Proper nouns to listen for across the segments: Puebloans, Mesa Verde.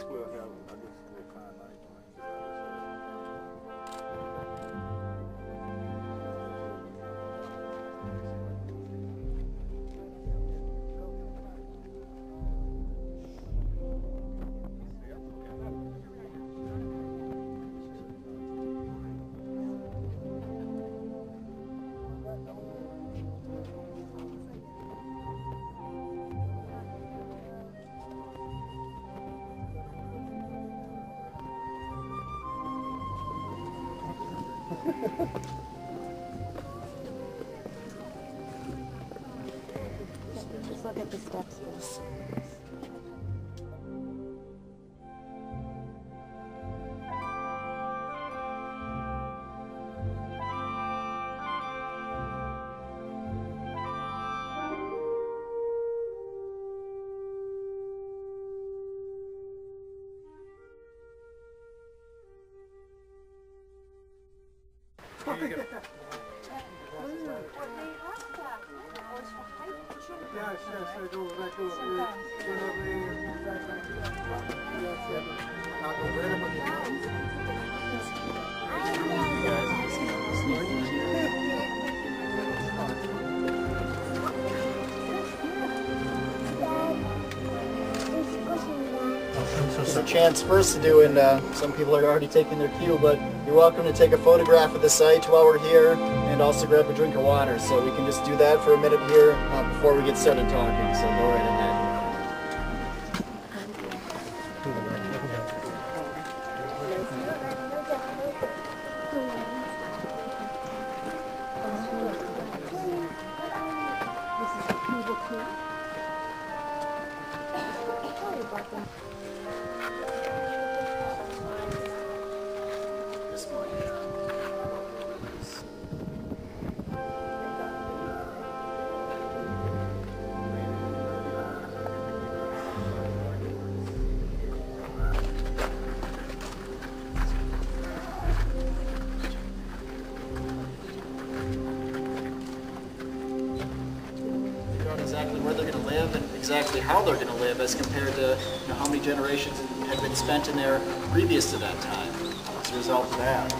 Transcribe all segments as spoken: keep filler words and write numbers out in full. that's where I have, I guess, the kind of night time. Just look at the steps here. Yes, yes, I go back over here. There's a chance for us to do, and uh, some people are already taking their cue, but you're welcome to take a photograph of the site while we're here, and also grab a drink of water, so we can just do that for a minute here uh, before we get started talking, so go right ahead. Exactly how they're going to live as compared to you know, how many generations had been spent in there previous to that time as a result of that.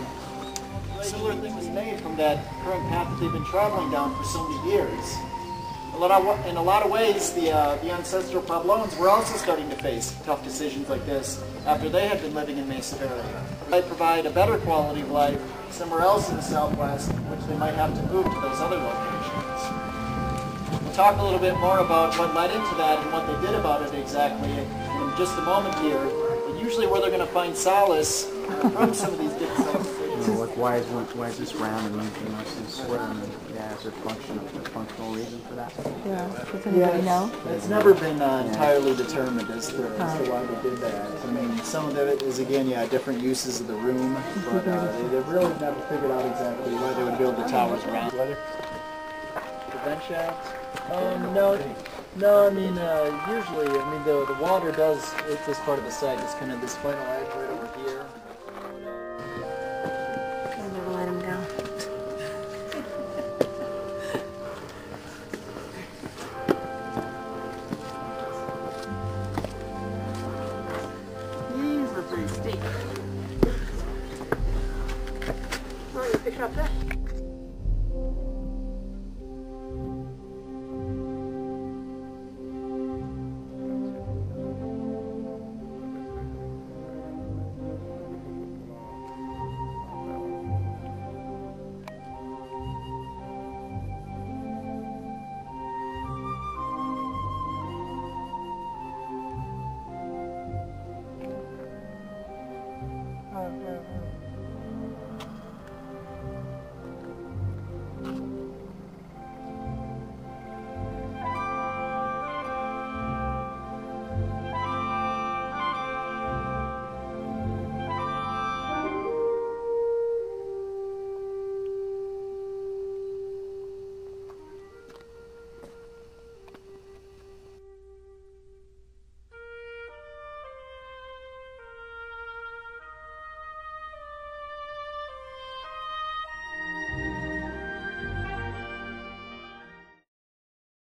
A similar thing was made from that current path that they've been traveling down for so many years. A lot of, in a lot of ways, the, uh, the ancestral Puebloans were also starting to face tough decisions like this after they had been living in Mesa Verde. They provide a better quality of life somewhere else in the Southwest, which they might have to move to those other locations. Talk a little bit more about what led into that and what they did about it exactly in just a moment here. But usually where they're going to find solace from some of these different things. You know, like why is, why is this round and anything else is round? And, yeah, is there functional, a functional reason for that? Yeah, does anybody yes. know? It's never been uh, entirely determined as to, as to why they did that. I mean, some of it is, again, yeah, different uses of the room, but uh, they, they've really never figured out exactly why they would build the towers around. Whether the vent shafts. Um, no, no. I mean, uh, usually, I mean, the the water does. It's this part of the site. It's kind of this final edge right over here. I never let him go. These are pretty steep. Oh, you pick up that.